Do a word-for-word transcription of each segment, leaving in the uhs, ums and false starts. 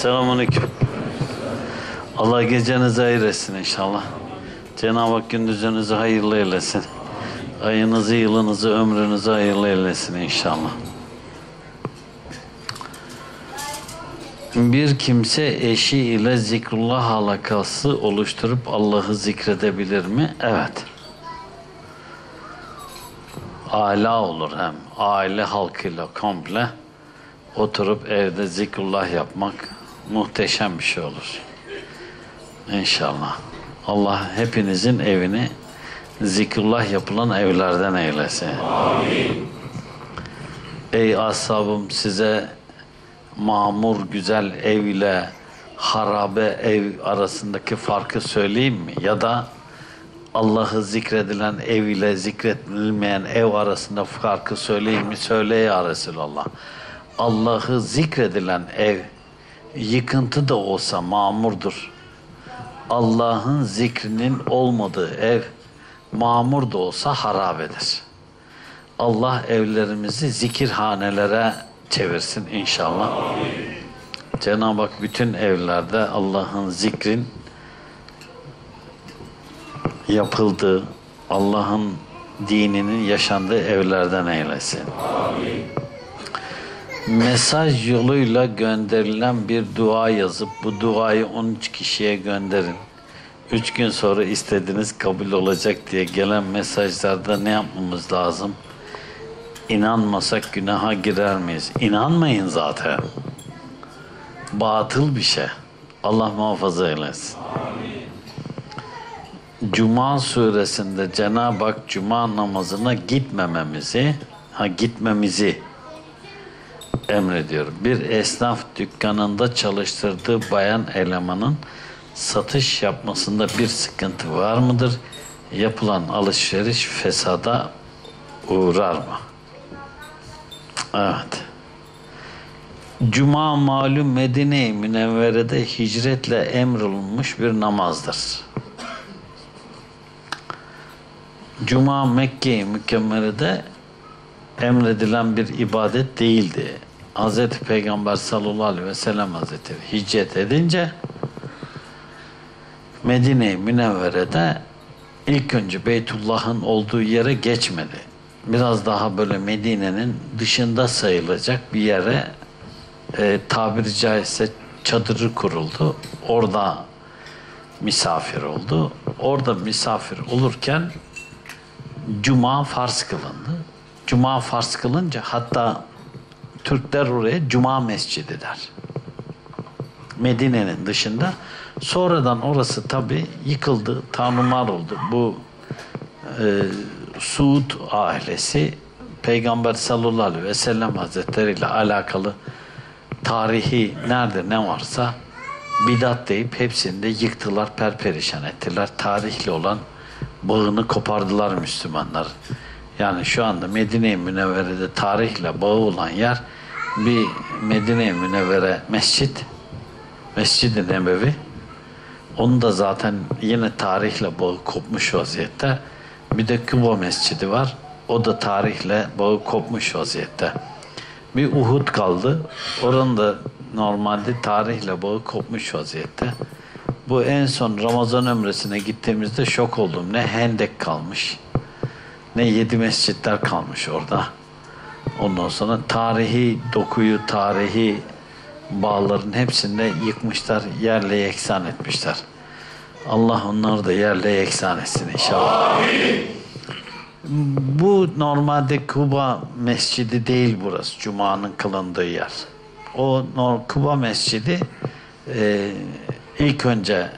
Selamünaleyküm. Allah gecenizi hayır etsin inşallah. Cenab-ı Hak gündüzünüzü hayırlı eylesin. Ayınızı, yılınızı, ömrünüzü hayırlı eylesin inşallah. Bir kimse eşi ile zikrullah halakası oluşturup Allah'ı zikredebilir mi? Evet. Aile olur hem. Aile halkıyla komple oturup evde zikrullah yapmak muhteşem bir şey olur. İnşallah. Allah hepinizin evini zikrullah yapılan evlerden eylesin. Amin. Ey ashabım, size mamur güzel ev ile harabe ev arasındaki farkı söyleyeyim mi? Ya da Allah'ı zikredilen ev ile zikredilmeyen ev arasında farkı söyleyeyim mi? Söyle ya Resulallah. Allah'ı zikredilen ev yıkıntı da olsa mamurdur. Allah'ın zikrinin olmadığı ev mamur da olsa harabedir. Allah evlerimizi zikirhanelere çevirsin inşallah. Cenab-ı Hak bütün evlerde Allah'ın zikrin yapıldığı, Allah'ın dininin yaşandığı evlerden eylesin. Amin. Mesaj yoluyla gönderilen bir dua yazıp bu duayı on üç kişiye gönderin. üç gün sonra istediğiniz kabul olacak diye gelen mesajlarda ne yapmamız lazım? İnanmasak günaha girer miyiz? İnanmayın zaten. Batıl bir şey. Allah muhafaza eylesin. Amin. Cuma suresinde Cenab-ı Hak cuma namazına gitmememizi, ha gitmemizi emrediyor. Bir esnaf dükkanında çalıştırdığı bayan elemanın satış yapmasında bir sıkıntı var mıdır? Yapılan alışveriş fesada uğrar mı? Evet. Cuma malum Medine-i Münevvere'de hicretle emrolunmuş bir namazdır. Cuma Mekke-i Mükemmere'de emredilen bir ibadet değildi. Hz. Peygamber sallallahu aleyhi ve sellem Hazretleri hicret edince Medine-i Münevvere'de ilk önce Beytullah'ın olduğu yere geçmedi. Biraz daha böyle Medine'nin dışında sayılacak bir yere e, tabiri caizse çadırı kuruldu. Orada misafir oldu. Orada misafir olurken cuma farz kılındı. Cuma farz kılınca hatta Türkler oraya cuma mescidi der. Medine'nin dışında. Sonradan orası tabii yıkıldı, tanrımar oldu. Bu e, Suud ailesi Peygamber sallallahu aleyhi ve sellem Hazretleri ile alakalı tarihi nerede ne varsa bidat deyip hepsini de yıktılar, perperişan ettiler. Tarihle olan bağını kopardılar Müslümanlar. Yani şu anda Medine-i Münevvere'de tarihle bağı olan yer bir Medine-i Münevvere mescit, Mescid-i Nebevi. Onun da zaten yine tarihle bağı kopmuş vaziyette. Bir de Kuba Mescidi var. O da tarihle bağı kopmuş vaziyette. Bir Uhud kaldı. Oranın da normalde tarihle bağı kopmuş vaziyette. Bu en son Ramazan ömresine gittiğimizde şok oldum. Ne Hendek kalmış, ne yedi mescitler kalmış orada. Ondan sonra tarihi dokuyu, tarihi bağların hepsini de yıkmışlar, yerle yeksan etmişler. Allah onları da yerle yeksan etsin inşallah. Amin. Bu normalde Kuba Mescidi değil burası, Cuma'nın kılındığı yer. O Kuba Mescidi e, ilk önce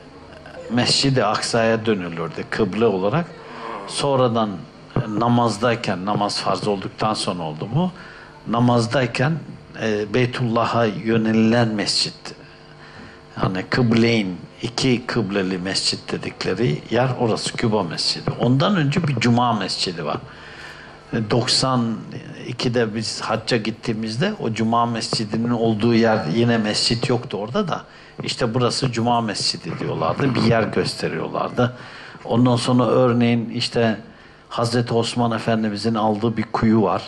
Mescid-i Aksa'ya dönülürdü kıble olarak. Sonradan namazdayken, namaz farz olduktan sonra oldu bu. Namazdayken e, Beytullah'a yönelilen mescid. Yani kıbleyn, iki kıbleli mescit dedikleri yer orası Kuba Mescidi. Ondan önce bir Cuma Mescidi var. doksan ikide biz hacca gittiğimizde o Cuma Mescidi'nin olduğu yer, yine mescit yoktu orada da. İşte burası Cuma Mescidi diyorlardı, bir yer gösteriyorlardı. Ondan sonra örneğin işte Hazreti Osman Efendimizin aldığı bir kuyu var.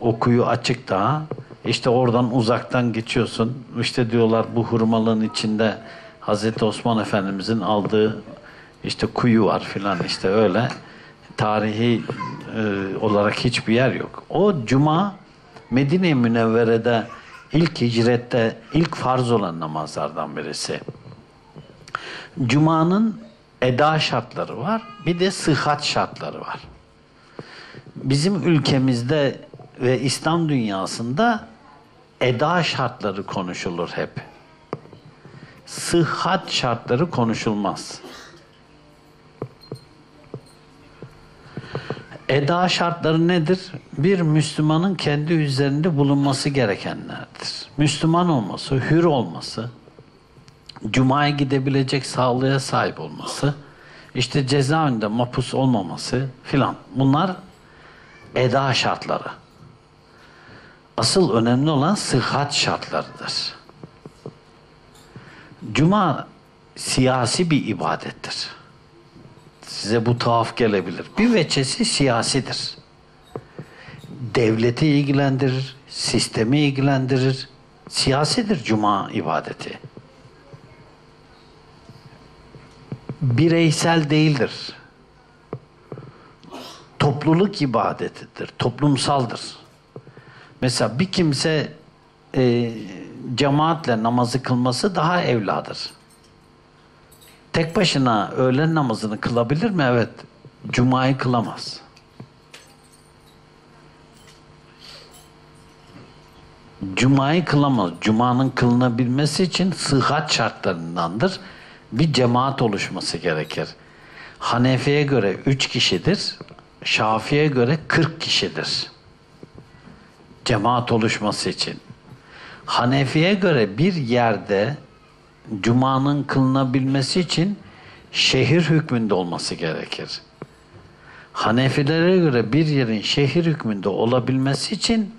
O kuyu açık daha. İşte oradan uzaktan geçiyorsun. İşte diyorlar bu hurmalığın içinde Hazreti Osman Efendimizin aldığı işte kuyu var filan, işte öyle. Tarihi e, olarak hiçbir yer yok. O cuma Medine-i Münevvere'de ilk hicrette ilk farz olan namazlardan birisi. Cuma'nın eda şartları var. Bir de sıhhat şartları var. Bizim ülkemizde ve İslam dünyasında eda şartları konuşulur hep. Sıhhat şartları konuşulmaz. Eda şartları nedir? Bir Müslümanın kendi üzerinde bulunması gerekenlerdir. Müslüman olması, hür olması, Cuma'ya gidebilecek sağlığa sahip olması, işte cezaevinde mahpus olmaması filan. Bunlar eda şartları. Asıl önemli olan sıhhat şartlarıdır. Cuma siyasi bir ibadettir. Size bu tuhaf gelebilir. Bir veçesi siyasidir. Devleti ilgilendirir, sistemi ilgilendirir. Siyasidir Cuma ibadeti. Bireysel değildir. Topluluk ibadetidir, toplumsaldır. Mesela bir kimse e, cemaatle namazı kılması daha evladır. Tek başına öğlen namazını kılabilir mi? Evet. Cuma'yı kılamaz. Cuma'yı kılamaz. Cuma'nın kılınabilmesi için sıhhat şartlarındandır. Bir cemaat oluşması gerekir. Hanefi'ye göre üç kişidir. Şafi'ye göre kırk kişidir. Cemaat oluşması için. Hanefi'ye göre bir yerde Cuma'nın kılınabilmesi için şehir hükmünde olması gerekir. Hanefilere göre bir yerin şehir hükmünde olabilmesi için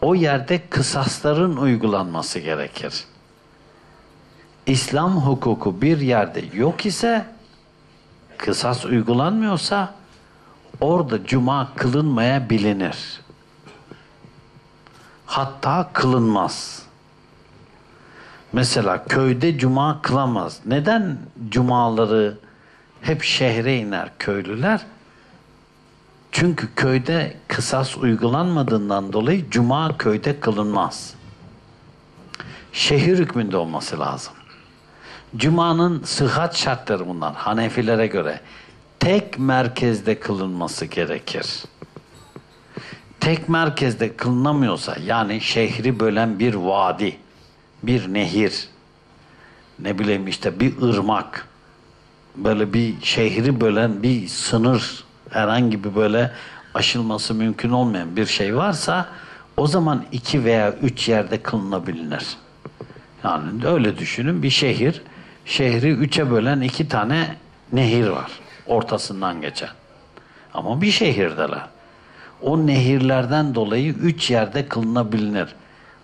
o yerde kısasların uygulanması gerekir. İslam hukuku bir yerde yok ise, kısas uygulanmıyorsa orada Cuma kılınmaya bilinir. Hatta kılınmaz. Mesela köyde Cuma kılamaz. Neden Cumaları hep şehre iner köylüler? Çünkü köyde kısas uygulanmadığından dolayı Cuma köyde kılınmaz. Şehir hükmünde olması lazım. Cuma'nın sıhhat şartları bunlar Hanefilere göre. Tek merkezde kılınması gerekir. Tek merkezde kılınamıyorsa, yani şehri bölen bir vadi, bir nehir, ne bileyim işte bir ırmak, böyle bir şehri bölen bir sınır, herhangi bir böyle aşılması mümkün olmayan bir şey varsa, o zaman iki veya üç yerde kılınabilir. Yani öyle düşünün, bir şehir, şehri üçe bölen iki tane nehir var ortasından geçen, ama bir şehirdeler. O nehirlerden dolayı üç yerde kılınabilir.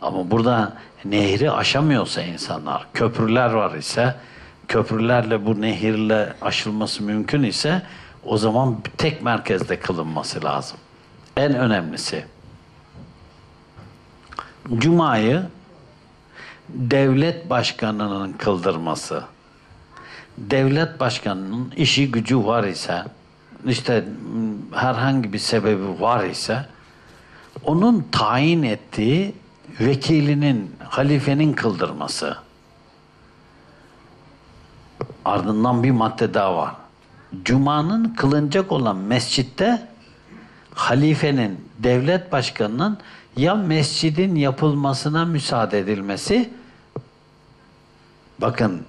Ama burada nehri aşamıyorsa insanlar, köprüler var ise, köprülerle bu nehirle aşılması mümkün ise, o zaman tek merkezde kılınması lazım. En önemlisi, Cuma'yı devlet başkanının kıldırması. Devlet başkanının işi gücü var ise, işte herhangi bir sebebi var ise, onun tayin ettiği vekilinin, halifenin kıldırması. Ardından bir madde daha var. Cuma'nın kılınacak olan mescitte halifenin, devlet başkanının ya mescidin yapılmasına müsaade edilmesi. Bakın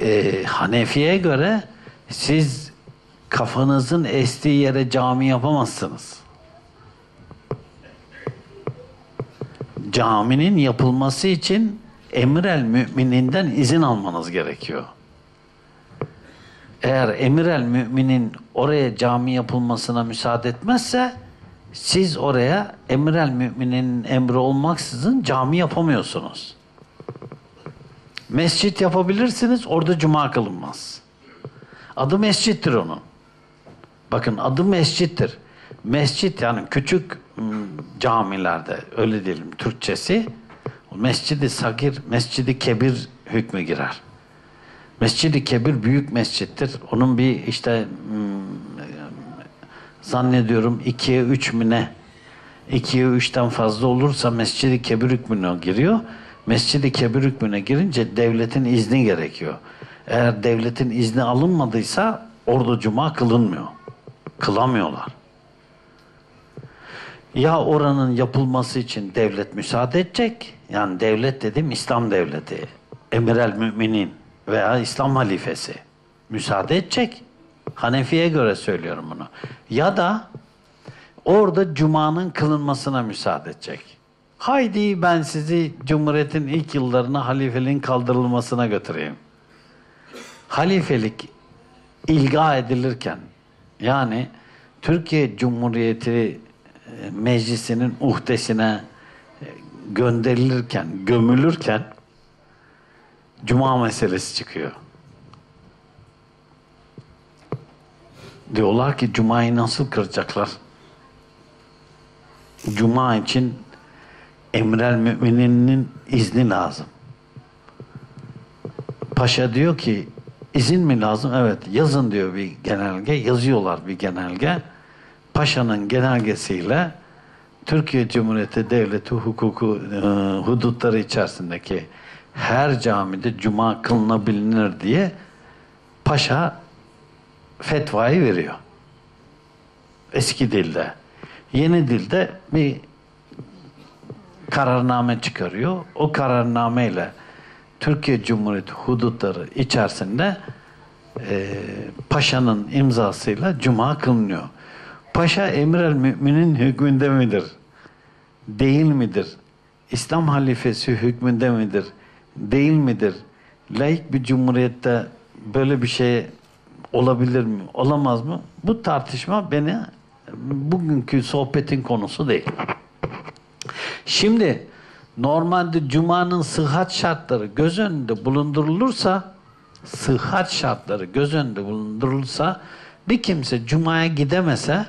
e, Hanefi'ye göre siz kafanızın estiği yere cami yapamazsınız. Caminin yapılması için emir-el mümininden izin almanız gerekiyor. Eğer emir-el müminin oraya cami yapılmasına müsaade etmezse, siz oraya emir-el müminin emri olmaksızın cami yapamıyorsunuz. Mescit yapabilirsiniz, orada cuma kılınmaz. Adı mescittir onun. Bakın adı mescittir. Mescit yani küçük camilerde, öyle diyelim Türkçesi, Mescid-i Sagir, Mescid-i Kebir hükmü girer. Mescid-i Kebir büyük mescittir. Onun bir işte zannediyorum ikiye üç mü ne? İkiye üçten fazla olursa Mescid-i Kebir hükmüne giriyor. Mescid-i Kebir hükmüne girince devletin izni gerekiyor. Eğer devletin izni alınmadıysa orada cuma kılınmıyor. Kılamıyorlar. Ya oranın yapılması için devlet müsaade edecek, yani devlet dedim İslam devleti, Emirel Müminin veya İslam halifesi müsaade edecek. Hanefi'ye göre söylüyorum bunu. Ya da orada cumanın kılınmasına müsaade edecek. Haydi ben sizi Cumhuriyet'in ilk yıllarına halifeliğin kaldırılmasına götüreyim. Halifelik ilga edilirken, yani Türkiye Cumhuriyeti Meclisi'nin uhdesine gönderilirken, gömülürken cuma meselesi çıkıyor. Diyorlar ki cumayı nasıl kıracaklar? Cuma için Emirel Mümininin izni lazım. Paşa diyor ki izin mi lazım? Evet, yazın diyor bir genelge. Yazıyorlar bir genelge. Paşa'nın genelgesiyle Türkiye Cumhuriyeti Devleti hukuku e, hudutları içerisindeki her camide cuma kılınabilir diye paşa fetvayı veriyor. Eski dilde. Yeni dilde bir kararname çıkarıyor. O kararnameyle Türkiye Cumhuriyeti hudutları içerisinde e, paşanın imzasıyla cuma kılınıyor. Paşa Emirel Mümin'in hükmünde midir? Değil midir? İslam halifesi hükmünde midir? Değil midir? Laik bir cumhuriyette böyle bir şey olabilir mi? Olamaz mı? Bu tartışma beni bugünkü sohbetin konusu değil. Şimdi normalde cumanın sıhhat şartları göz önünde bulundurulursa, sıhhat şartları göz önünde bulundurulursa bir kimse cumaya gidemese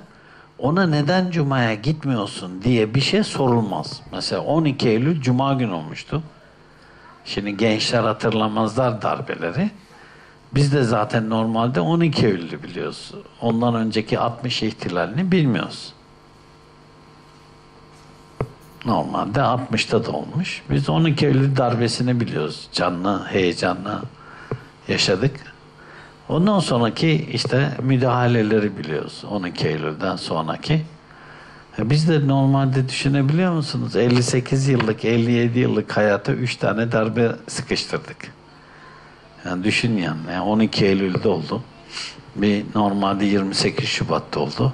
ona neden cumaya gitmiyorsun diye bir şey sorulmaz. Mesela on iki Eylül cuma günü olmuştu. Şimdi gençler hatırlamazlar darbeleri. Biz de zaten normalde on iki Eylül'ü biliyoruz. Ondan önceki altmış ihtilalini bilmiyoruz. Normalde altmışta da olmuş. Biz on iki Eylül darbesini biliyoruz. Canlı, heyecanlı yaşadık. Ondan sonraki işte müdahaleleri biliyoruz. on iki Eylül'den sonraki. Biz de normalde düşünebiliyor musunuz? elli sekiz yıllık, elli yedi yıllık hayata üç tane darbe sıkıştırdık. Yani düşün yani. on iki Eylül'de oldu. Bir normalde yirmi sekiz Şubat'ta oldu.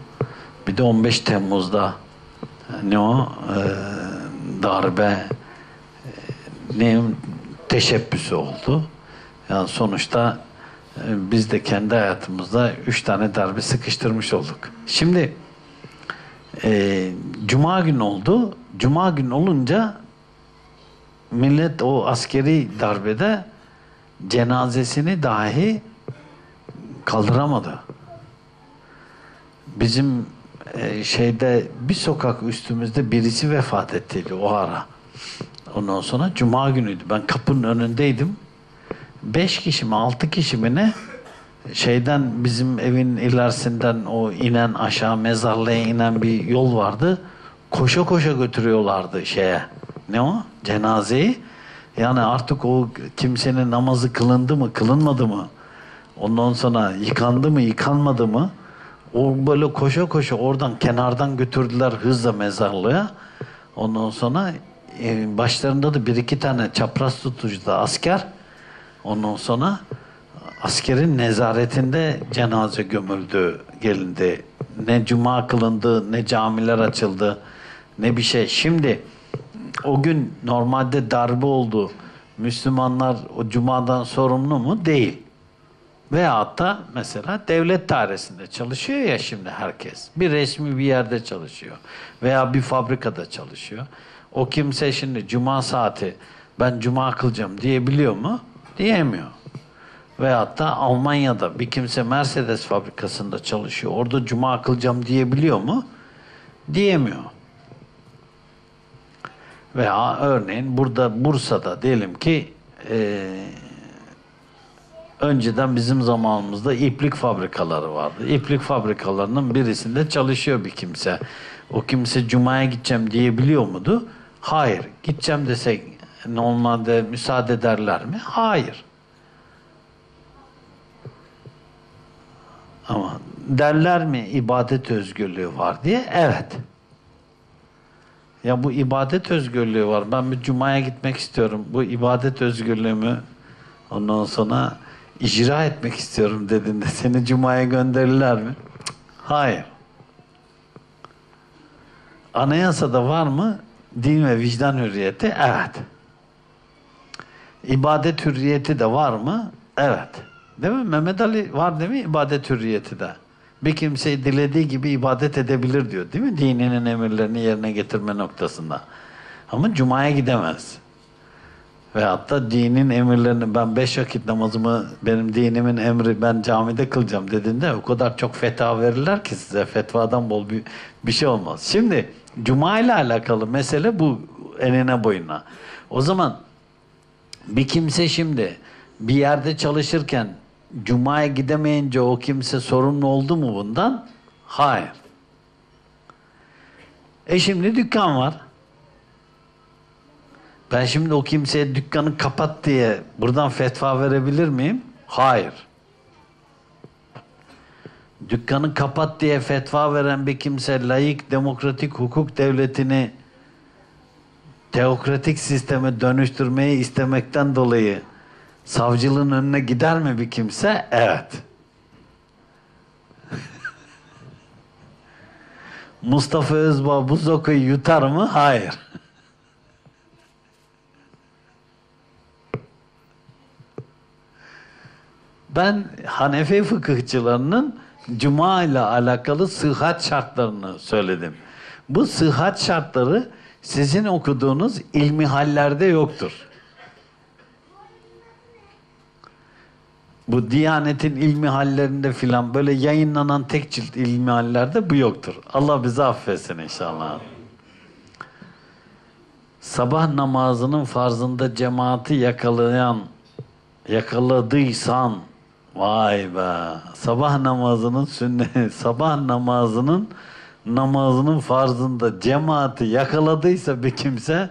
Bir de on beş Temmuz'da ne o? Ee, darbe ne teşebbüsü oldu. Yani sonuçta biz de kendi hayatımızda üç tane darbe sıkıştırmış olduk. Şimdi e, cuma günü oldu. Cuma günü olunca millet o askeri darbede cenazesini dahi kaldıramadı. Bizim e, şeyde bir sokak üstümüzde birisi vefat ettiydi o ara. Ondan sonra cuma günüydü. Ben kapının önündeydim. Beş kişi mi, altı kişi mi ne? Şeyden, bizim evin ilerisinden o inen aşağı mezarlığa inen bir yol vardı. Koşa koşa götürüyorlardı şeye. Ne o? Cenazeyi. Yani artık o kimsenin namazı kılındı mı, kılınmadı mı? Ondan sonra yıkandı mı, yıkanmadı mı? O böyle koşa koşa oradan, kenardan götürdüler hızla mezarlığa. Ondan sonra başlarında da bir iki tane çapraz tutucu da asker. Ondan sonra askerin nezaretinde cenaze gömüldü, gelindi. Ne cuma kılındı, ne camiler açıldı, ne bir şey. Şimdi o gün normalde darbe oldu. Müslümanlar o cumadan sorumlu mu? Değil. Veyahut da mesela devlet dairesinde çalışıyor ya şimdi herkes. Bir resmi bir yerde çalışıyor veya bir fabrikada çalışıyor. O kimse şimdi cuma saati ben cuma kılacağım diyebiliyor mu? Diyemiyor. Veyahut da Almanya'da bir kimse Mercedes fabrikasında çalışıyor. Orada cuma kılacağım diyebiliyor mu? Diyemiyor. Veya örneğin burada Bursa'da diyelim ki e, önceden bizim zamanımızda iplik fabrikaları vardı. İplik fabrikalarının birisinde çalışıyor bir kimse. O kimse Cuma'ya gideceğim diyebiliyor muydu? Hayır. Gideceğim desek normalde müsaade ederler mi? Hayır. Ama derler mi ibadet özgürlüğü var diye? Evet. Ya bu ibadet özgürlüğü var. Ben bir Cuma'ya gitmek istiyorum. Bu ibadet özgürlüğümü ondan sonra icra etmek istiyorum dediğinde seni Cuma'ya gönderirler mi? Cık, hayır. Anayasada var mı din ve vicdan hürriyeti? Evet. İbadet hürriyeti de var mı? Evet. Değil mi? Mehmet Ali var değil mi? İbadet hürriyeti de. Bir kimseyi dilediği gibi ibadet edebilir diyor değil mi? Dininin emirlerini yerine getirme noktasında. Ama Cuma'ya gidemez. Veyahut da dinin emirlerini, ben beş vakit namazımı, benim dinimin emri, ben camide kılacağım dediğinde o kadar çok fetva verirler ki size, fetvadan bol bir, bir şey olmaz. Şimdi Cuma ile alakalı mesele bu enine boyuna. O zaman bir kimse şimdi bir yerde çalışırken Cuma'ya gidemeyince o kimse sorumlu oldu mu bundan? Hayır. E şimdi dükkan var. Ben şimdi o kimseye dükkanı kapat diye buradan fetva verebilir miyim? Hayır. Dükkanı kapat diye fetva veren bir kimse laik, demokratik hukuk devletini teokratik sisteme dönüştürmeyi istemekten dolayı savcılığın önüne gider mi bir kimse? Evet. Mustafa Özbağ bu zokuyu yutar mı? Hayır. Ben Hanefi fıkıhçılarının Cuma ile alakalı sıhhat şartlarını söyledim. Bu sıhhat şartları sizin okuduğunuz ilmihallerde yoktur. Bu Diyanet'in ilmihallerinde filan böyle yayınlanan tek cilt ilmihallerde bu yoktur. Allah bizi affetsin inşallah. Sabah namazının farzında cemaati yakalayan, yakaladıysan vay be. Sabah namazının sünneti, sabah namazının namazının farzında cemaati yakaladıysa bir kimse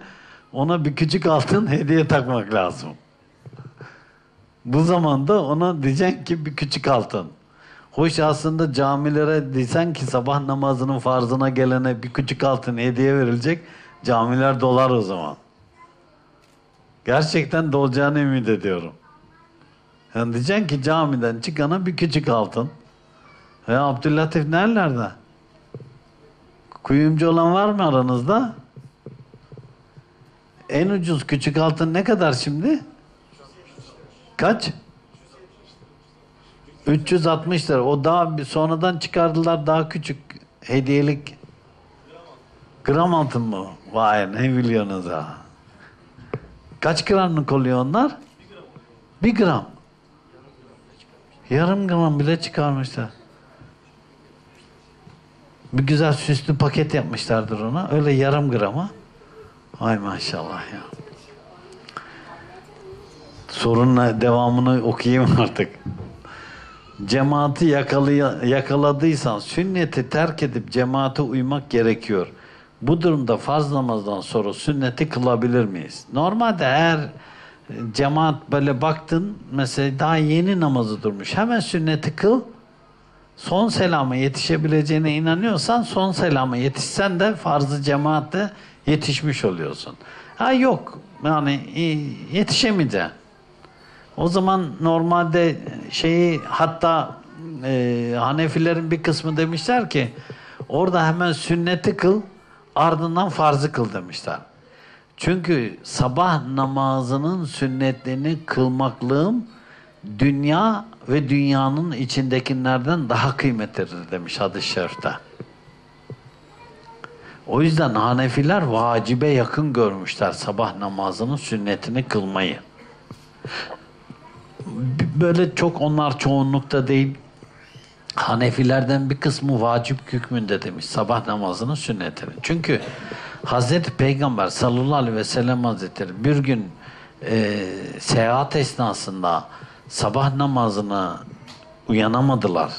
ona bir küçük altın hediye takmak lazım. Bu zamanda ona diyeceksin ki bir küçük altın. Hoş aslında camilere diysen ki sabah namazının farzına gelene bir küçük altın hediye verilecek. Camiler dolar o zaman. Gerçekten dolacağını ümit ediyorum. Yani diyeceksin ki camiden çıkana bir küçük altın. E Abdüllatif nerelerde? Kuyumcu olan var mı aranızda? En ucuz küçük altın ne kadar şimdi? Kaç? üç yüz altmış lira. O daha bir sonradan çıkardılar daha küçük hediyelik. Gram altın mı? Vay ne biliyorsunuz ha. Kaç gramlık oluyor onlar? Bir gram. Yarım gram bile çıkarmışlar. Bir güzel süslü paket yapmışlardır ona. Öyle yarım grama. Ay maşallah ya. Sorunla devamını okuyayım artık. Cemaati yakalay- yakaladıysan sünneti terk edip cemaate uymak gerekiyor. Bu durumda farz namazdan sonra sünneti kılabilir miyiz? Normalde eğer cemaat böyle baktın, mesela daha yeni namazı durmuş, hemen sünneti kıl, son selama yetişebileceğine inanıyorsan, son selama yetişsen de farzı cemaatte yetişmiş oluyorsun. Ha yok, yani yetişemeyeceksin. O zaman normalde şeyi, hatta e, Hanefilerin bir kısmı demişler ki, orada hemen sünneti kıl, ardından farzı kıl demişler. Çünkü sabah namazının sünnetlerini kılmaklığım dünya ve dünyanın içindekilerden daha kıymetlidir demiş hadis-i şerifte. O yüzden Hanefiler vacibe yakın görmüşler sabah namazının sünnetini kılmayı. Böyle çok onlar çoğunlukta değil. Hanefilerden bir kısmı vacip hükmünde demiş sabah namazının sünnetini. Çünkü Hazreti Peygamber sallallahu aleyhi ve sellem hazretleri bir gün e, seyahat esnasında sabah namazına uyanamadılar.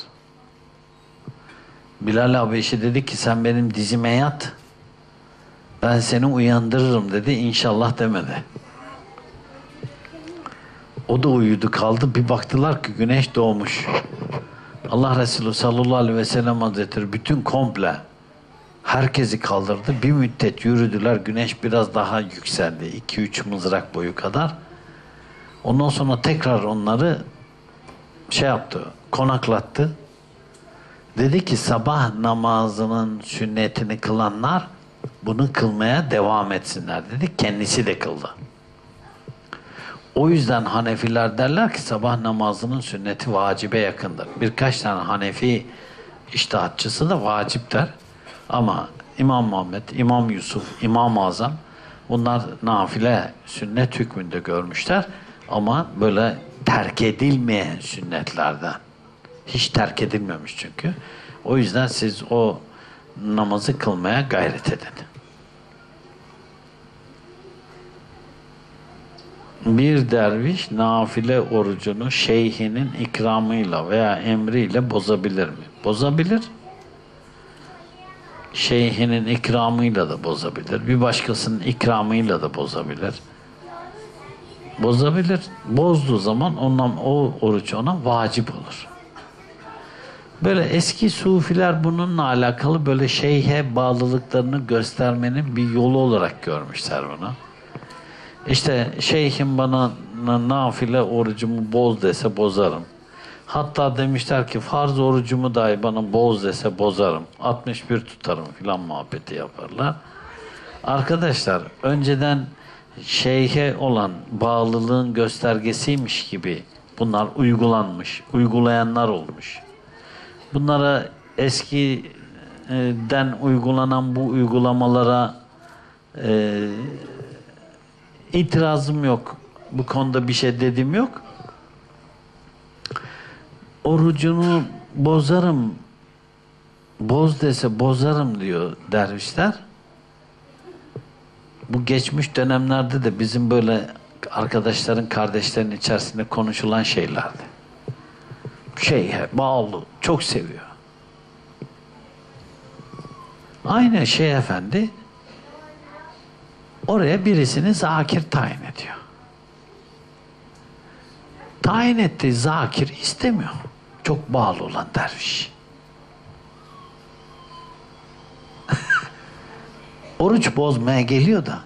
Bilal Habeşi dedi ki sen benim dizime yat, ben seni uyandırırım dedi, inşallah demedi. O da uyudu kaldı, bir baktılar ki güneş doğmuş. Allah Resulü sallallahu aleyhi ve sellem hazretleri bütün komple herkesi kaldırdı. Bir müddet yürüdüler, güneş biraz daha yükseldi, iki üç mızrak boyu kadar. Ondan sonra tekrar onları şey yaptı, konaklattı. Dedi ki sabah namazının sünnetini kılanlar bunu kılmaya devam etsinler dedi. Kendisi de kıldı. O yüzden Hanefiler derler ki sabah namazının sünneti vacibe yakındır. Birkaç tane Hanefi iştihatçısı da vacip der. Ama İmam Muhammed, İmam Yusuf, İmam-ı Azam bunlar nafile sünnet hükmünde görmüşler. Ama böyle terk edilmeyen sünnetlerden. Hiç terk edilmemiş çünkü. O yüzden siz o namazı kılmaya gayret edin. Bir derviş nafile orucunu şeyhinin ikramıyla veya emriyle bozabilir mi? Bozabilir. Şeyhinin ikramıyla da bozabilir. Bir başkasının ikramıyla da bozabilir. Bozabilir. Bozduğu zaman ondan, o oruç ona vacip olur. Böyle eski sufiler bununla alakalı böyle şeyhe bağlılıklarını göstermenin bir yolu olarak görmüşler bunu. İşte şeyhim bana nafile orucumu boz dese bozarım. Hatta demişler ki farz orucumu dahi bana boz dese bozarım. altmış bir tutarım filan muhabbeti yaparlar. Arkadaşlar önceden şeyhe olan bağlılığın göstergesiymiş gibi bunlar uygulanmış, uygulayanlar olmuş. Bunlara eskiden uygulanan bu uygulamalara e, itirazım yok. Bu konuda bir şey dediğim yok. Orucunu bozarım, boz dese bozarım diyor dervişler. Bu geçmiş dönemlerde de bizim böyle arkadaşların, kardeşlerin içerisinde konuşulan şeylerdi. Şeyhe bağlı, çok seviyor. Aynı Şeyh Efendi oraya birisini zakir tayin ediyor. Tayin ettiği zakir istemiyor. Çok bağlı olan derviş. Oruç bozmaya geliyor da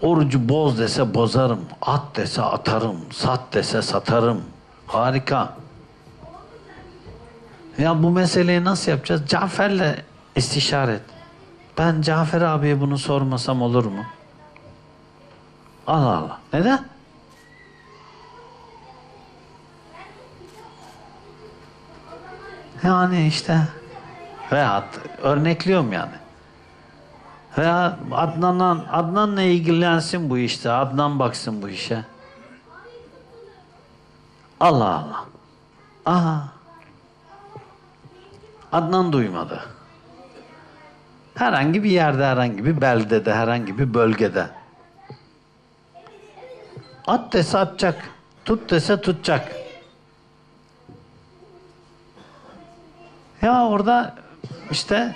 orucu boz dese bozarım, at dese atarım, sat dese satarım. Harika. Ya bu meseleyi nasıl yapacağız? Cafer'le istişare et. Ben Cafer abiye bunu sormasam olur mu? Allah Allah. Neden? Yani işte veya örnekliyorum yani. Veya Adnan'la Adnan'la ilgilensin bu işte. Adnan baksın bu işe. Allah Allah. Aha. Adnan duymadı. Herhangi bir yerde, herhangi bir beldede, herhangi bir bölgede. At dese atacak, tut dese tutacak. Ya orada işte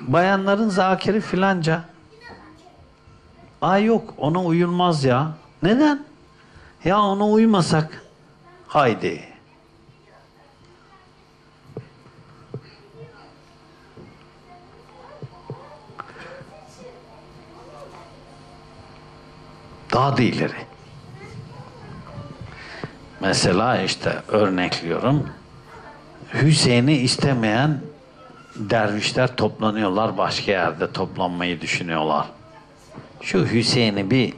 bayanların zakiri filanca. Aa yok, ona uyulmaz ya. Neden? Ya ona uymasak. Haydi. Daha da ileri. Mesela işte örnekliyorum. Hüseyin'i istemeyen dervişler toplanıyorlar, başka yerde toplanmayı düşünüyorlar. Şu Hüseyin'i bir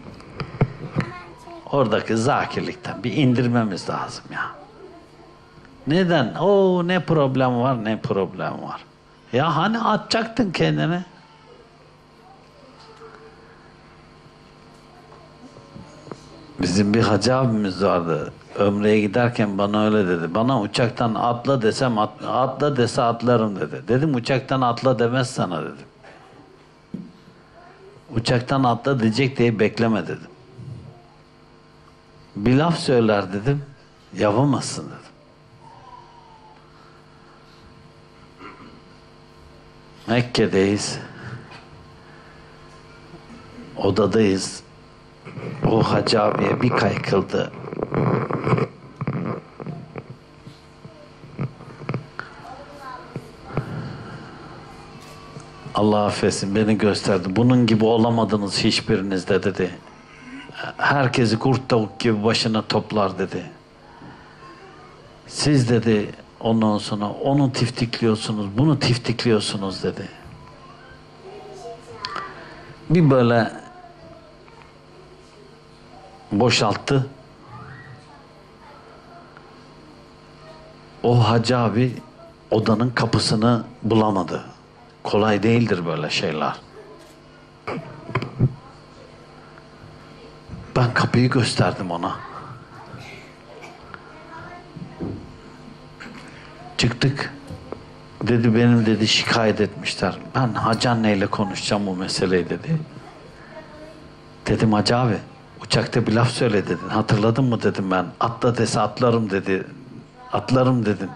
oradaki zakirlikten bir indirmemiz lazım ya. Neden? Oo ne problem var, ne problem var. Ya hani atacaktın kendini. Bizim bir hacı abimiz vardı. Ömre'ye giderken bana öyle dedi. Bana uçaktan atla desem, atla, atla dese atlarım dedi. Dedim uçaktan atla demez sana dedim. Uçaktan atla diyecek diye bekleme dedim. Bir laf söyler dedim. Yapamazsın dedim. Mekke'deyiz. Odadayız. O hacı abiye bir kaykıldı. Allah affetsin beni gösterdi. Bunun gibi olamadınız hiçbiriniz de dedi. Herkesi kurt tavuk gibi başına toplar dedi. Siz dedi ondan sonra onu tiftikliyorsunuz, bunu tiftikliyorsunuz dedi. Bir böyle boşalttı. O hacı abi odanın kapısını bulamadı. Kolay değildir böyle şeyler. Ben kapıyı gösterdim ona. Çıktık. Dedi benim dedi şikayet etmişler. Ben hacı anneyle konuşacağım bu meseleyi dedi. Dedim hacı abi uçakta bir laf söyle dedin. Hatırladın mı dedim ben. Atla dese atlarım dedi. Atlarım dedin.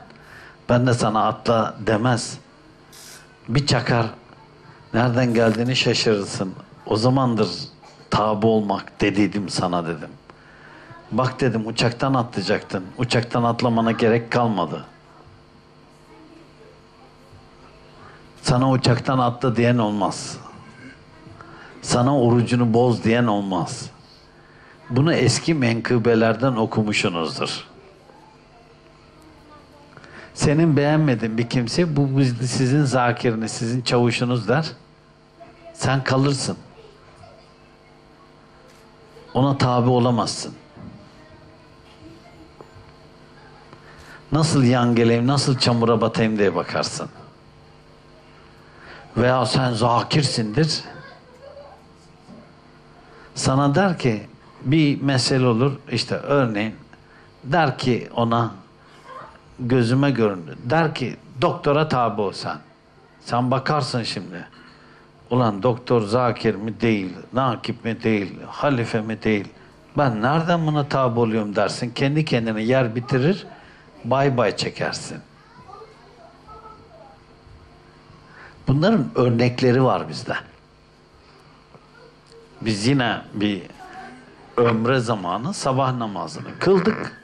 Ben de sana atla demez. Bir çakar, nereden geldiğini şaşırırsın. O zamandır tabi olmak dediydim sana dedim. Bak dedim uçaktan atlayacaktın. Uçaktan atlamana gerek kalmadı. Sana uçaktan atla diyen olmaz. Sana orucunu boz diyen olmaz. Bunu eski menkıbelerden okumuşsunuzdur. Senin beğenmediğin bir kimse, bu sizin zakiriniz, sizin çavuşunuz der. Sen kalırsın. Ona tabi olamazsın. Nasıl yan geleyim, nasıl çamura batayım diye bakarsın. Veya sen zakirsindir. Sana der ki, bir mesele olur, işte örneğin, der ki ona, gözüme göründü. Der ki doktora tabi ol sen. Sen bakarsın şimdi. Ulan doktor zakir mi değil, nakip mi değil, halife mi değil. Ben nereden buna tabi oluyorum dersin. Kendi kendine yer bitirir, bay bay çekersin. Bunların örnekleri var bizde. Biz yine bir ömre zamanı sabah namazını kıldık.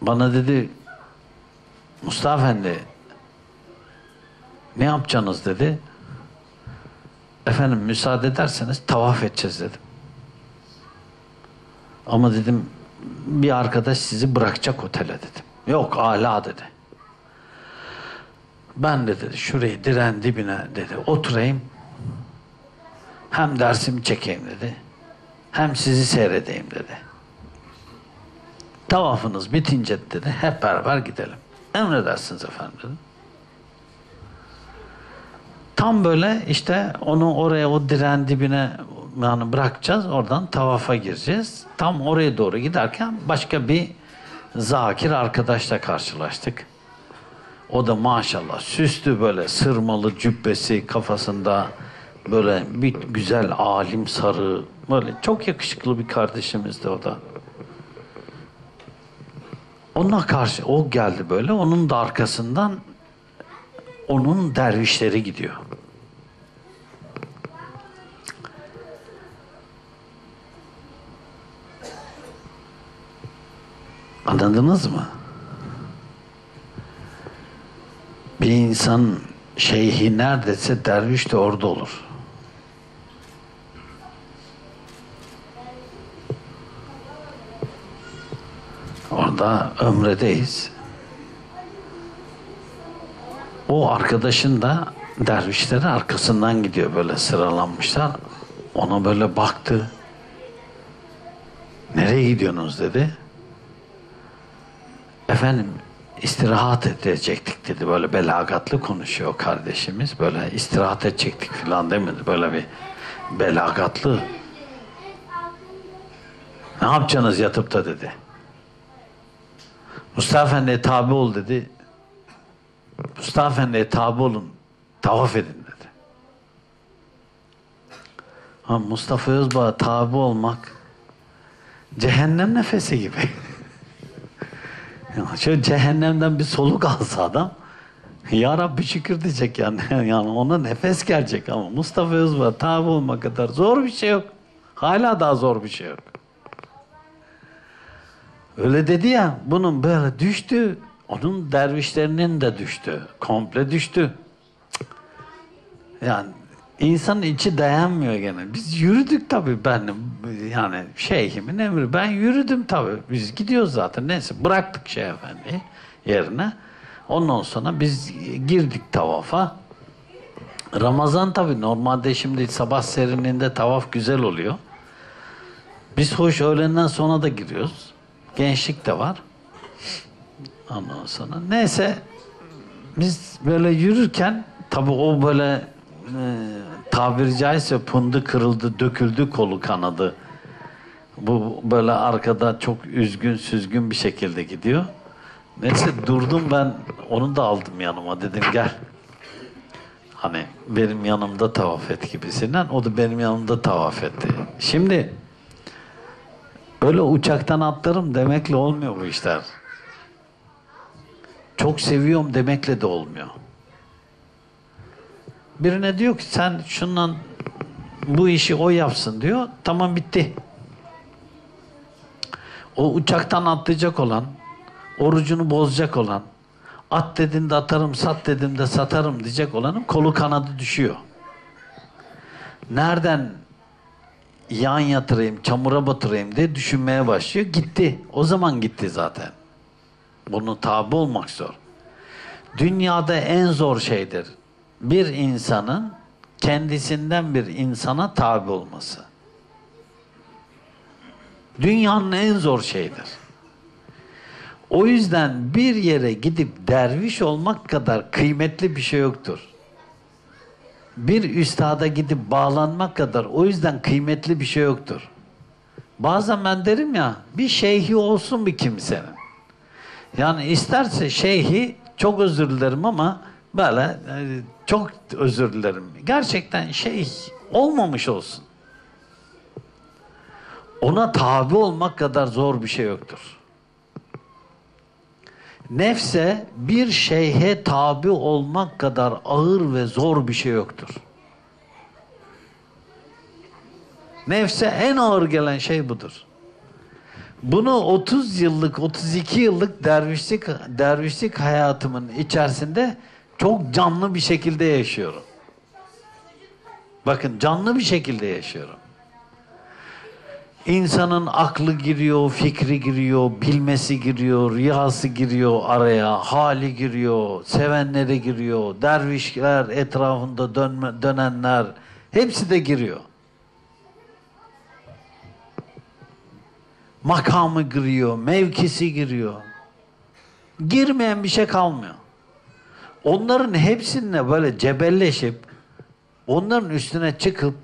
Bana dedi, Mustafa Efendi, ne yapacaksınız dedi. Efendim müsaade ederseniz tavaf edeceğiz dedim. Ama dedim, bir arkadaş sizi bırakacak otele dedim. Yok âlâ dedi. Ben de dedi, şurayı diren dibine dedi, oturayım. Hem dersimi çekeyim dedi, hem sizi seyredeyim dedi. Tavafınız bitince dedi, hep beraber gidelim. Emredersiniz efendim dedi. Tam böyle işte onu oraya, o diren dibine yani bırakacağız, oradan tavafa gireceğiz. Tam oraya doğru giderken başka bir zakir arkadaşla karşılaştık. O da maşallah süslü böyle sırmalı cübbesi, kafasında böyle bir güzel alim sarığı, böyle çok yakışıklı bir kardeşimizdi o da. Ona karşı o geldi böyle, onun da arkasından onun dervişleri gidiyor. Anladınız mı? Bir insan şeyhi neredeyse derviş de orada olur. Orada ömredeyiz. O arkadaşın da dervişleri arkasından gidiyor böyle sıralanmışlar. Ona böyle baktı. Nereye gidiyorsunuz dedi. Efendim istirahat edecektik dedi. Böyle belagatlı konuşuyor kardeşimiz. Böyle istirahat edecektik falan demedi. Böyle bir belagatlı Ne yapacaksınız yatıp da dedi. Mustafa Efendi'ye tabi ol dedi. Mustafa Efendi'ye tabi olun, tavaf edin dedi. Ha, Mustafa Özbağ'a tabi olmak cehennem nefesi gibi. Yani şöyle cehennemden bir soluk alsa adam, ya Rabbi şükür diyecek yani. Yani ona nefes gelecek ama Mustafa Özbağ'a tabi olmak kadar zor bir şey yok. Hala daha zor bir şey yok. Öyle dedi ya, bunun böyle düştü, onun dervişlerinin de düştü, komple düştü. Yani insanın içi dayanmıyor gene. Biz yürüdük tabii, ben yani şeyhimin emri, ben yürüdüm tabii. Biz gidiyoruz zaten, neyse bıraktık Şeyh Efendi yerine. Ondan sonra biz girdik tavafa. Ramazan tabii, normalde şimdi sabah serinliğinde tavaf güzel oluyor. Biz hoş öğlenden sonra da giriyoruz. Gençlik de var. Ondan sonra neyse biz böyle yürürken tabii o böyle e, tabiri caizse pundu kırıldı, döküldü, kolu kanadı. Bu böyle arkada çok üzgün, süzgün bir şekilde gidiyor. Neyse durdum ben, onu da aldım yanıma, dedim gel. Hani benim yanımda tavaf et gibisinden, o da benim yanımda tavaf etti. Şimdi öyle uçaktan atlarım demekle olmuyor bu işler. Çok seviyorum demekle de olmuyor. Birine diyor ki sen şundan bu işi o yapsın diyor. Tamam, bitti. O uçaktan atlayacak olan, orucunu bozacak olan, at dediğimde atarım, sat dediğimde satarım diyecek olanın kolu kanadı düşüyor. Nereden yan yatırayım, çamura batırayım diye düşünmeye başlıyor. Gitti. O zaman gitti zaten. Bunu tabi olmak zor. Dünyada en zor şeydir bir insanın kendisinden bir insana tabi olması. Dünyanın en zor şeyidir. O yüzden bir yere gidip derviş olmak kadar kıymetli bir şey yoktur. Bir üstada gidip bağlanmak kadar o yüzden kıymetli bir şey yoktur. Bazen ben derim ya, bir şeyhi olsun bir kimsenin. Yani isterse şeyhi, çok özür dilerim ama böyle çok özür dilerim, gerçekten şeyh olmamış olsun. Ona tabi olmak kadar zor bir şey yoktur. Nefse bir şeyhe tabi olmak kadar ağır ve zor bir şey yoktur. Nefse en ağır gelen şey budur. Bunu otuz yıllık, otuz iki yıllık dervişlik, dervişlik hayatımın içerisinde çok canlı bir şekilde yaşıyorum. Bakın, canlı bir şekilde yaşıyorum. İnsanın aklı giriyor, fikri giriyor, bilmesi giriyor, rüyası giriyor araya, hali giriyor, sevenleri giriyor, dervişler, etrafında dönme, dönenler, hepsi de giriyor. Makamı giriyor, mevkisi giriyor. Girmeyen bir şey kalmıyor. Onların hepsine böyle cebelleşip, onların üstüne çıkıp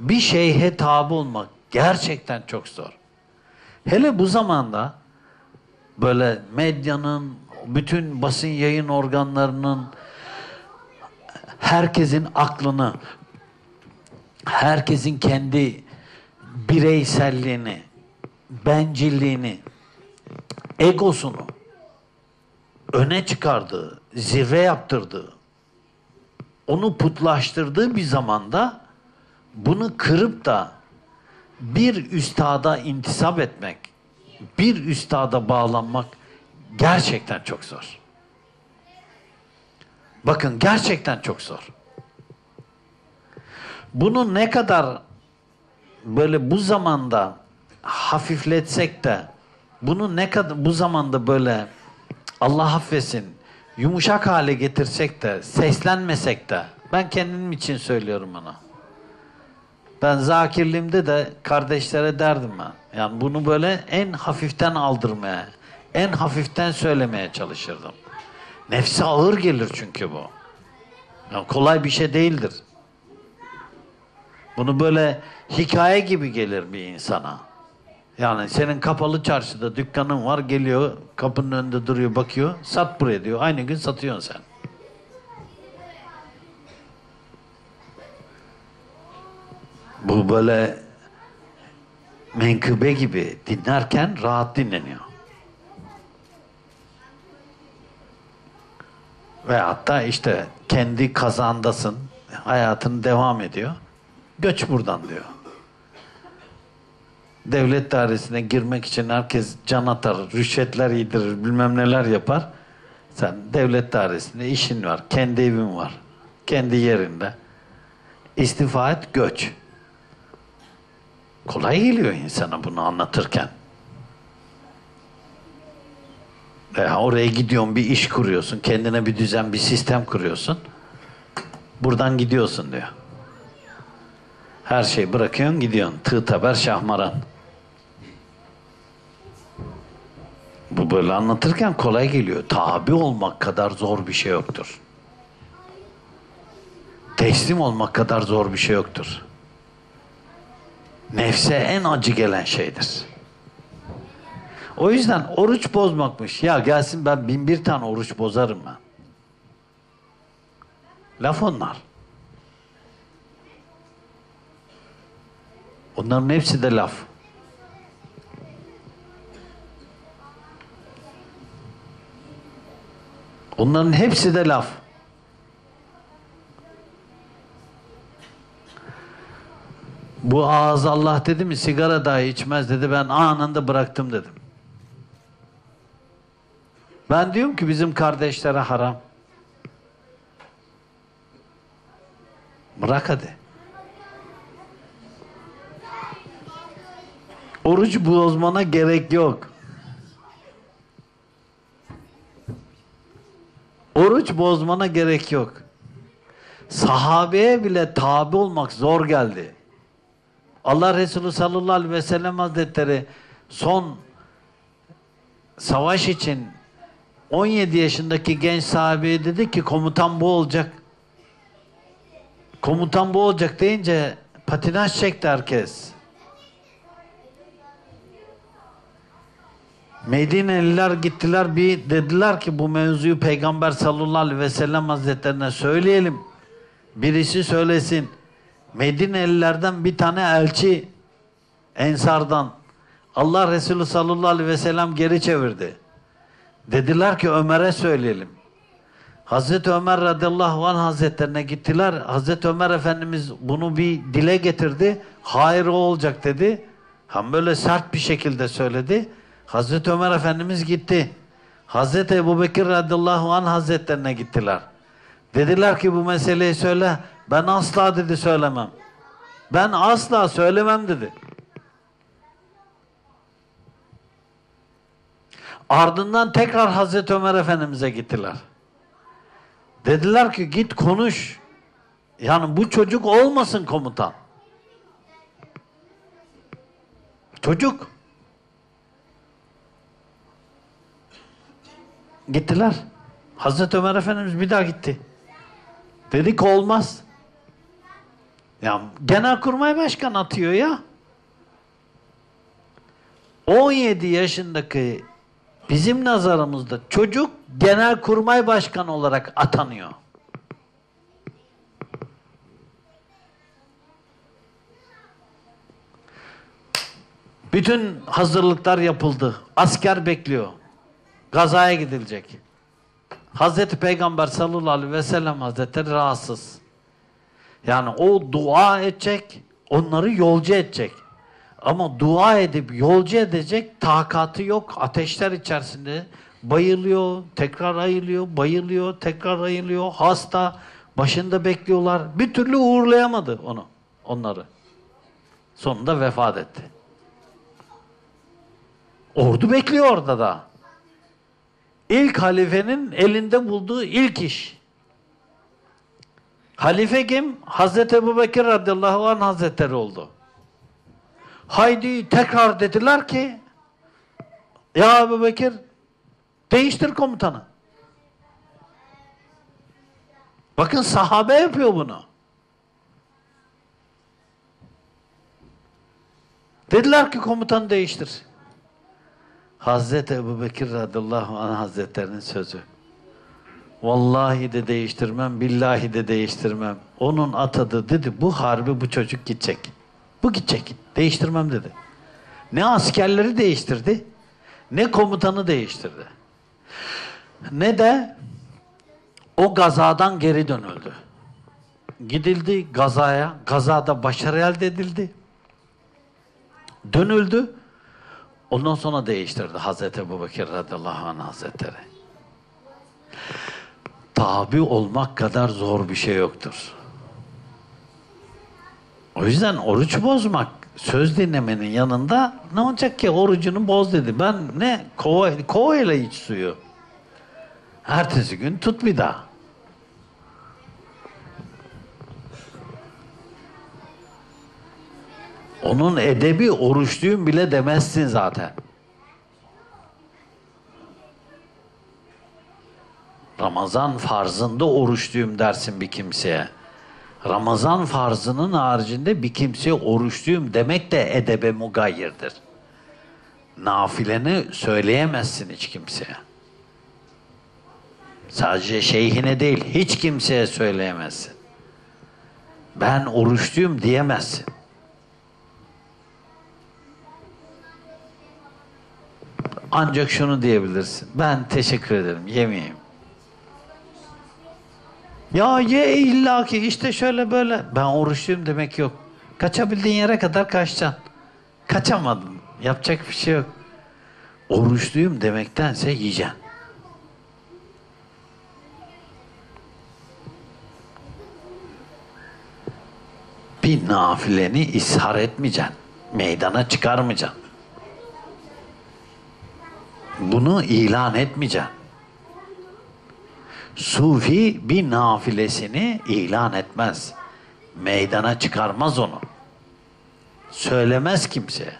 bir şeyhe tabi olmak gerçekten çok zor. Hele bu zamanda böyle medyanın, bütün basın yayın organlarının, herkesin aklını, herkesin kendi bireyselliğini, bencilliğini, egosunu öne çıkardığı, zirve yaptırdığı, onu putlaştırdığı bir zamanda bunu kırıp da bir üstada intisap etmek, bir üstada bağlanmak gerçekten çok zor. Bakın, gerçekten çok zor. Bunu ne kadar böyle bu zamanda hafifletsek de, bunu ne kadar bu zamanda böyle Allah affetsin yumuşak hale getirsek de, seslenmesek de, ben kendim için söylüyorum onu. Ben zakirliğimde de kardeşlere derdim ben. Yani bunu böyle en hafiften aldırmaya, en hafiften söylemeye çalışırdım. Nefse ağır gelir çünkü bu. Yani kolay bir şey değildir. Bunu böyle hikaye gibi gelir bir insana. Yani senin kapalı çarşıda dükkanın var, geliyor kapının önünde duruyor, bakıyor, sat buraya diyor, aynı gün satıyorsun sen. Bu böyle menkıbe gibi dinlerken rahat dinleniyor. Ve hatta işte kendi kazandasın, hayatın devam ediyor. Göç buradan diyor. Devlet dairesine girmek için herkes can atar, rüşvetler yedirir, bilmem neler yapar. Sen devlet dairesinde işin var, kendi evin var, kendi yerinde. İstifa et, göç. Kolay geliyor insana bunu anlatırken. Veya oraya gidiyorsun, bir iş kuruyorsun, kendine bir düzen, bir sistem kuruyorsun. Buradan gidiyorsun diyor. Her şeyi bırakıyorsun, gidiyorsun. Tığ taber şahmaran. Bu böyle anlatırken kolay geliyor. Tabi olmak kadar zor bir şey yoktur. Teslim olmak kadar zor bir şey yoktur. Nefse en acı gelen şeydir. O yüzden oruç bozmakmış. Ya gelsin ben bin bir tane oruç bozarım ben. Laf onlar. Onların hepsi de laf. Onların hepsi de laf. Bu ağız Allah dedi mi sigara dahi içmez dedi, ben anında bıraktım dedim. Ben diyorum ki bizim kardeşlere haram. Bırak hadi. Oruç bozmana gerek yok. Oruç bozmana gerek yok. Sahabeye bile tabi olmak zor geldi. Allah Resulü sallallahu aleyhi ve sellem Hazretleri son savaş için on yedi yaşındaki genç sahabeye dedi ki komutan bu olacak. Komutan bu olacak deyince patinaj çekti herkes. Medineliler gittiler, bir dediler ki bu mevzuyu Peygamber sallallahu aleyhi ve sellem Hazretlerine söyleyelim. Birisi söylesin. Medinelilerden bir tane elçi Ensar'dan Allah Resulü sallallahu aleyhi ve sellem geri çevirdi. Dediler ki Ömer'e söyleyelim. Hazreti Ömer radıyallahu anh Hazretlerine gittiler. Hazreti Ömer Efendimiz bunu bir dile getirdi. Hayır o olacak dedi. Hem böyle sert bir şekilde söyledi. Hazreti Ömer Efendimiz gitti. Hazreti Ebubekir radıyallahu anh Hazretlerine gittiler. Dediler ki bu meseleyi söyle. Ben asla dedi söylemem. Ben asla söylemem dedi. Ardından tekrar Hazreti Ömer Efendimiz'e gittiler. Dediler ki git konuş. Yani bu çocuk olmasın komutan. Çocuk. Gittiler. Hazreti Ömer Efendimiz bir daha gitti. Dedi ki olmaz. Ya Genelkurmay Başkanı atıyor ya. on yedi yaşındaki bizim nazarımızda çocuk Genelkurmay Başkanı olarak atanıyor. Bütün hazırlıklar yapıldı. Asker bekliyor. Gazaya gidilecek. Hazreti Peygamber sallallahu aleyhi ve sellem Hazretleri rahatsız. Yani o dua edecek, onları yolcu edecek. Ama dua edip yolcu edecek takatı yok. Ateşler içerisinde bayılıyor, tekrar ayılıyor, bayılıyor, tekrar ayılıyor. Hasta, başında bekliyorlar. Bir türlü uğurlayamadı onu, onları. Sonunda vefat etti. Ordu bekliyor orada da. İlk halifenin elinde bulduğu ilk iş. Halife kim? Hazreti Ebubekir radıyallahu anh Hazretleri oldu. Haydi tekrar dediler ki ya Ebubekir değiştir komutanı. Bakın sahabe yapıyor bunu. Dediler ki komutan değiştir. Hazreti Ebubekir radıyallahu anh hazretlerinin sözü. Vallahi de değiştirmem, billahi de değiştirmem. Onun atadı dedi, bu harbi bu çocuk gidecek. Bu gidecek, değiştirmem dedi. Ne askerleri değiştirdi, ne komutanı değiştirdi. Ne de o gazadan geri dönüldü. Gidildi gazaya, gazada başarı elde edildi. Dönüldü, ondan sonra değiştirdi Hazreti Ebubekir radıyallahu anh hazretleri. Tabi olmak kadar zor bir şey yoktur. O yüzden oruç bozmak, söz dinlemenin yanında ne olacak ki, orucunu boz dedi. Ben ne? Kova, kova ile iç suyu. Ertesi gün tut bir daha. Onun edebi oruçluyum bile demezsin zaten. Ramazan farzında oruçluyum dersin bir kimseye. Ramazan farzının haricinde bir kimseye oruçluyum demek de edebe mugayirdir. Nafileni söyleyemezsin hiç kimseye. Sadece şeyhine değil, hiç kimseye söyleyemezsin. Ben oruçluyum diyemezsin. Ancak şunu diyebilirsin, ben teşekkür ederim, yemeyeyim. Ya ye illaki işte şöyle böyle. Ben oruçluyum demek yok. Kaçabildiğin yere kadar kaçacaksın. Kaçamadın. Yapacak bir şey yok. Oruçluyum demektense yiyeceksin. Bir nafileni ishar etmeyeceksin. Meydana çıkarmayacaksın. Bunu ilan etmeyeceksin. Sufi bir nafilesini ilan etmez. Meydana çıkarmaz onu. Söylemez kimseye.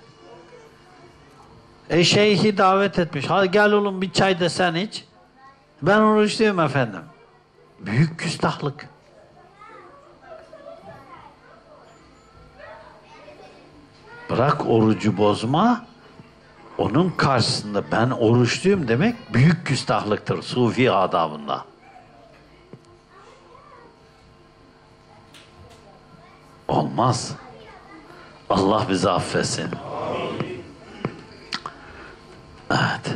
E şeyhi davet etmiş. Hadi gel oğlum bir çay da sen iç. Ben oruçluyum efendim. Büyük küstahlık. Bırak orucu bozma. Onun karşısında ben oruçluyum demek büyük küstahlıktır Sufi adabında. Olmaz. Allah bizi affetsin. Evet.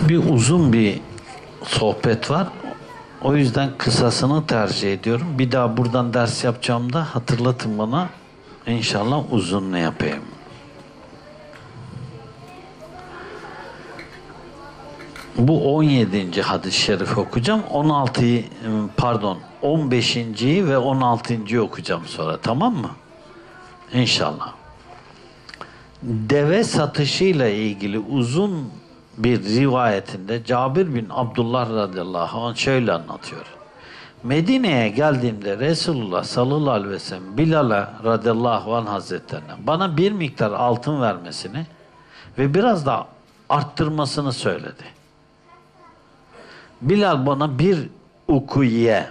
Bir uzun bir sohbet var. O yüzden kısasını tercih ediyorum. Bir daha buradan ders yapacağımda hatırlatın bana. İnşallah uzun ne yapayım. Bu on yedinci hadis-i şerifi okuyacağım. on altıyı pardon on beşinciyi ve on altıyı okuyacağım sonra, tamam mı? İnşallah. Deve satışıyla ilgili uzun bir rivayetinde Cabir bin Abdullah radıyallahu anh şöyle anlatıyor. Medine'ye geldiğimde Resulullah sallallahu aleyhi ve sellem Bilal'a radıyallahu anh hazretlerine bana bir miktar altın vermesini ve biraz da arttırmasını söyledi. Bilal bana bir ukuye,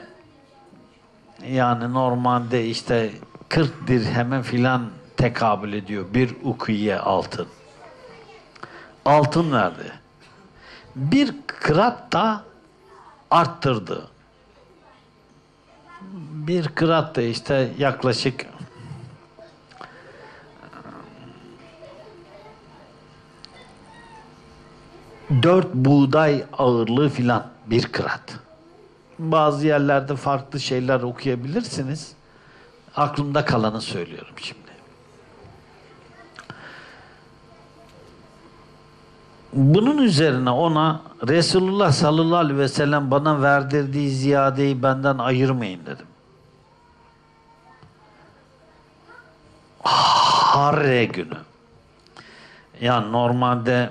yani normalde işte kırk dirheme filan tekabül ediyor bir ukuye altın. Altın verdi. Bir kırat da arttırdı. Bir kırat da işte yaklaşık dört buğday ağırlığı filan bir kırat. Bazı yerlerde farklı şeyler okuyabilirsiniz. Aklımda kalanı söylüyorum şimdi. Bunun üzerine ona Resulullah sallallahu aleyhi ve sellem bana verdirdiği ziyadeyi benden ayırmayın dedim. Harre günü. Yani normalde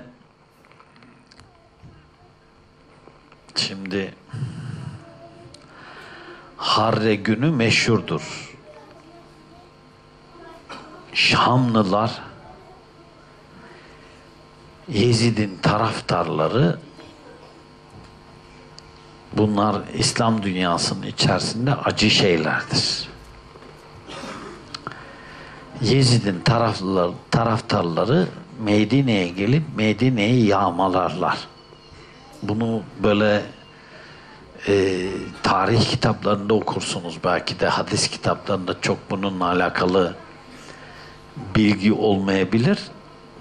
şimdi Harre günü meşhurdur. Şamlılar, Yezid'in taraftarları, bunlar İslam dünyasının içerisinde acı şeylerdir. Yezid'in taraftarları, taraftarları Medine'ye gelip Medine'yi yağmalarlar. Bunu böyle e, tarih kitaplarında okursunuz, belki de hadis kitaplarında çok bununla alakalı bilgi olmayabilir.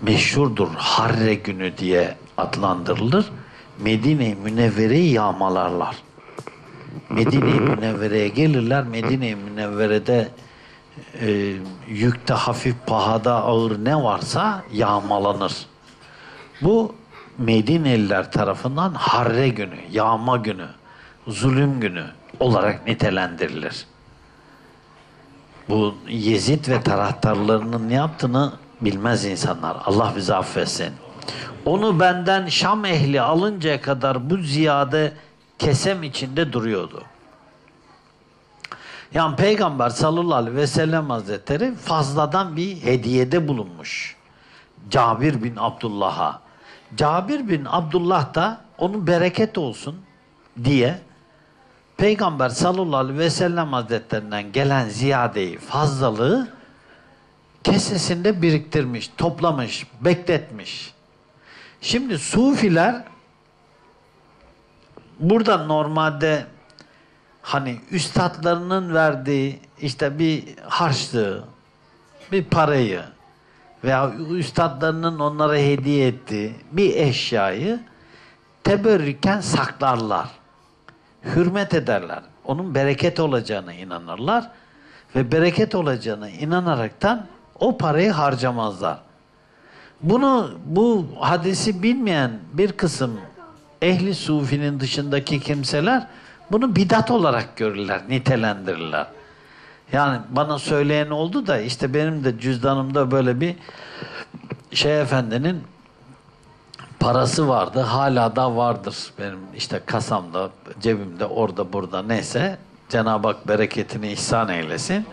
Meşhurdur, Harre günü diye adlandırılır. Medine-i Münevvere'yi yağmalarlar. Medine-i Münevvere'ye gelirler. Medine-i Münevvere'de e, yükte hafif, pahada ağır ne varsa yağmalanır. Bu Medineliler tarafından Harre günü, yağma günü, zulüm günü olarak nitelendirilir. Bu Yezid ve taraftarlarının ne yaptığını bilmez insanlar. Allah bizi affetsin. Onu benden Şam ehli alıncaya kadar bu ziyade kesem içinde duruyordu. Yani Peygamber sallallahu aleyhi ve sellem hazretleri fazladan bir hediyede bulunmuş Cabir bin Abdullah'a. Cabir bin Abdullah da onun bereket olsun diye Peygamber sallallahu aleyhi ve sellem hazretlerinden gelen ziyadeyi, fazlalığı kesesinde biriktirmiş, toplamış, bekletmiş. Şimdi Sufiler burada normalde hani üstadlarının verdiği işte bir harçlığı, bir parayı veya üstadlarının onlara hediye ettiği bir eşyayı teberrüken saklarlar. Hürmet ederler. Onun bereket olacağına inanırlar ve bereket olacağına inanaraktan o parayı harcamazlar. Bunu, bu hadisi bilmeyen bir kısım ehli sufinin dışındaki kimseler bunu bidat olarak görürler, nitelendirirler. Yani bana söyleyen oldu da işte benim de cüzdanımda böyle bir şey efendinin parası vardı, hala da vardır benim işte kasamda, cebimde, orada burada neyse. Cenab-ı Hak bereketini ihsan eylesin. Amin.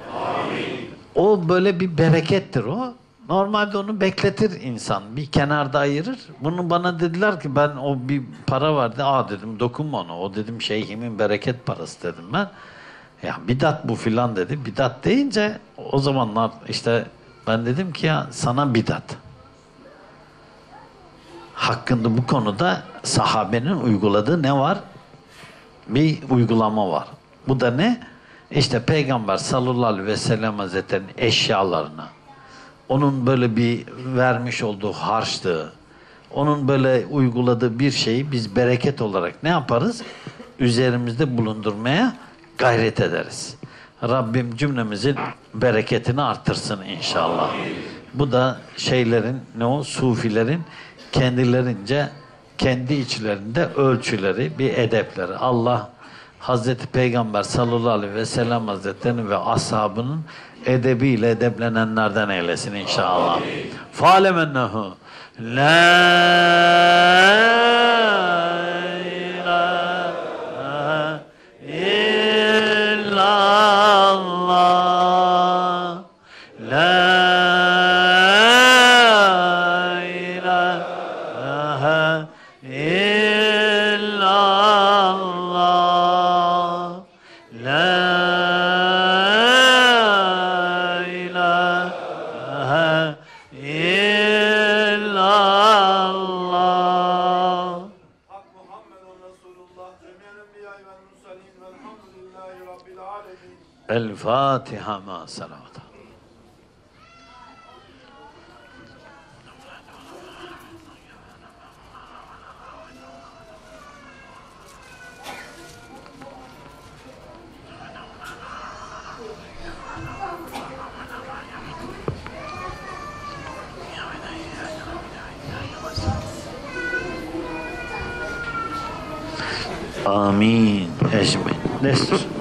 O böyle bir berekettir o. Normalde onu bekletir insan, bir kenarda ayırır. Bunu bana dediler ki ben o bir para vardı. Aa dedim, dokunma ona. O dedim şeyhimin bereket parası dedim ben. Ya bidat bu filan dedi. Bidat deyince o zamanlar işte ben dedim ki ya sana bidat. Hakkında bu konuda sahabenin uyguladığı ne var? Bir uygulama var. Bu da ne? İşte Peygamber sallallahu aleyhi ve sellem hazretlerinin eşyalarına, onun böyle bir vermiş olduğu harçlığı, onun böyle uyguladığı bir şeyi biz bereket olarak ne yaparız? Üzerimizde bulundurmaya gayret ederiz. Rabbim cümlemizin bereketini artırsın inşallah. Bu da şeylerin, ne o? Sufilerin kendilerince, kendi içlerinde ölçüleri, bir edepleri. Allah Hazreti Peygamber sallallahu aleyhi ve sellem hazretlerinin ve ashabının edebiyle edeplenenlerden eylesin inşallah. Fâlemennehu la ilahe illallah la ilahe illallah El-Fatiha ma salavata. Amin. Ecmin. Destur.